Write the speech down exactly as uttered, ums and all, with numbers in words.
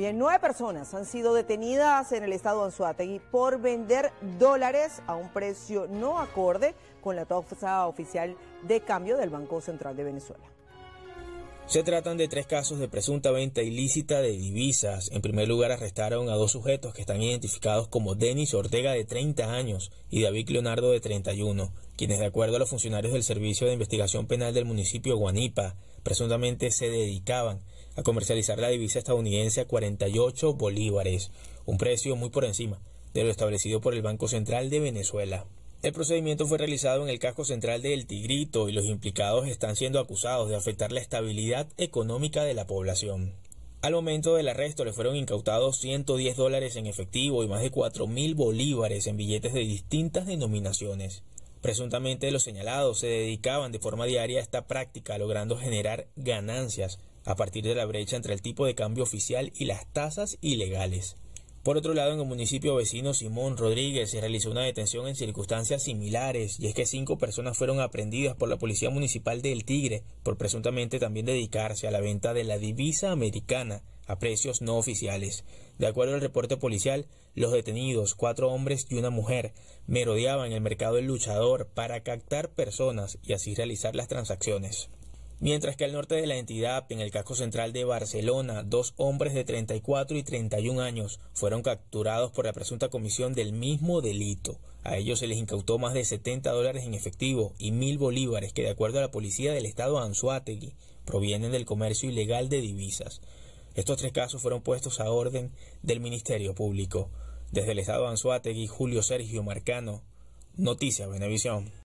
Bien, nueve personas han sido detenidas en el estado de Anzoátegui por vender dólares a un precio no acorde con la tasa oficial de cambio del Banco Central de Venezuela. Se tratan de tres casos de presunta venta ilícita de divisas. En primer lugar, arrestaron a dos sujetos que están identificados como Denis Ortega, de treinta años, y David Leonardo, de treinta y uno, quienes, de acuerdo a los funcionarios del Servicio de Investigación Penal del municipio Guanipa, presuntamente se dedicaban a comercializar la divisa estadounidense a cuarenta y ocho bolívares, un precio muy por encima de lo establecido por el Banco Central de Venezuela. El procedimiento fue realizado en el casco central de El Tigrito y los implicados están siendo acusados de afectar la estabilidad económica de la población. Al momento del arresto le fueron incautados ciento diez dólares en efectivo y más de cuatro mil bolívares en billetes de distintas denominaciones. Presuntamente los señalados se dedicaban de forma diaria a esta práctica, logrando generar ganancias a partir de la brecha entre el tipo de cambio oficial y las tasas ilegales. Por otro lado, en el municipio vecino Simón Rodríguez se realizó una detención en circunstancias similares, y es que cinco personas fueron aprehendidas por la Policía Municipal de El Tigre por presuntamente también dedicarse a la venta de la divisa americana a precios no oficiales. De acuerdo al reporte policial, los detenidos, cuatro hombres y una mujer, merodeaban el mercado del luchador para captar personas y así realizar las transacciones. Mientras que al norte de la entidad, en el casco central de Barcelona, dos hombres de treinta y cuatro y treinta y uno años fueron capturados por la presunta comisión del mismo delito. A ellos se les incautó más de setenta dólares en efectivo y mil bolívares que, de acuerdo a la policía del estado Anzoátegui, provienen del comercio ilegal de divisas. Estos tres casos fueron puestos a orden del Ministerio Público. Desde el estado Anzoátegui, Julio Sergio Marcano, Noticias Venevision.